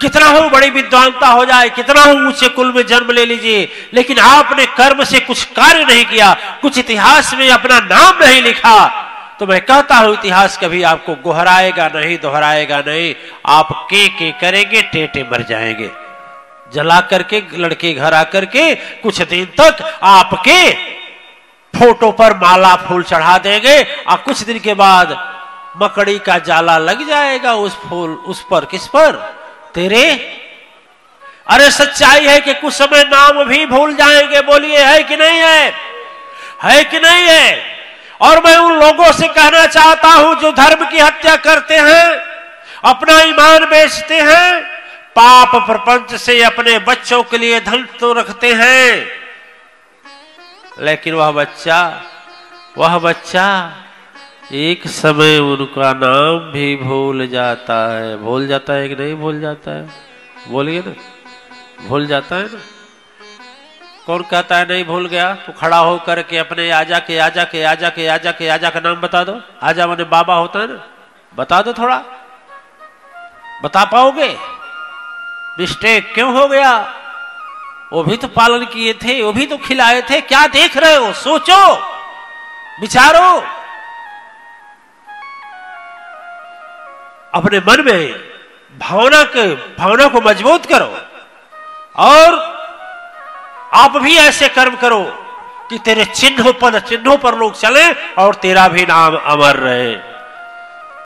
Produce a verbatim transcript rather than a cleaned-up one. कितना हो बड़ी विद्वानता हो जाए, कितना हो ऊंचे कुल में जन्म ले लीजिए, लेकिन आपने कर्म से कुछ कार्य नहीं किया, कुछ इतिहास में अपना नाम नहीं लिखा, तो मैं कहता हूं इतिहास कभी आपको गोहराएगा नहीं, दोहराएगा नहीं। आप के के करेंगे, टेटे मर जाएंगे। जला करके लड़के घर आकर के कुछ दिन तक आपके फोटो पर माला फूल चढ़ा देंगे और कुछ दिन के बाद मकड़ी का जाला लग जाएगा उस फूल उस पर। किस पर? तेरे। अरे सच्चाई है कि कुछ समय नाम भी भूल जाएंगे। बोलिए है कि नहीं है? है कि नहीं है? और मैं उन लोगों से कहना चाहता हूं जो धर्म की हत्या करते हैं, अपना ईमान बेचते हैं, पाप प्रपंच से अपने बच्चों के लिए धन तो रखते हैं, लेकिन वह बच्चा वह बच्चा एक समय उनका नाम भी भूल जाता है। भूल जाता है कि नहीं भूल जाता है? बोलिए ना, भूल जाता है ना। कौन कहता है नहीं भूल गया? तो खड़ा होकर के अपने आजा के आजा के आजा के आजा के आजा का नाम बता दो। आजा माने बाबा होता है ना, बता दो। थोड़ा बता पाओगे? मिस्टेक क्यों हो गया? वो भी तो पालन किए थे, वो भी तो खिलाए थे। क्या देख रहे हो? सोचो, विचारो, अपने मन में भावना के भावना को मजबूत करो और आप भी ऐसे कर्म करो कि तेरे चिन्हों पर चिन्हों पर लोग चलें और तेरा भी नाम अमर रहे।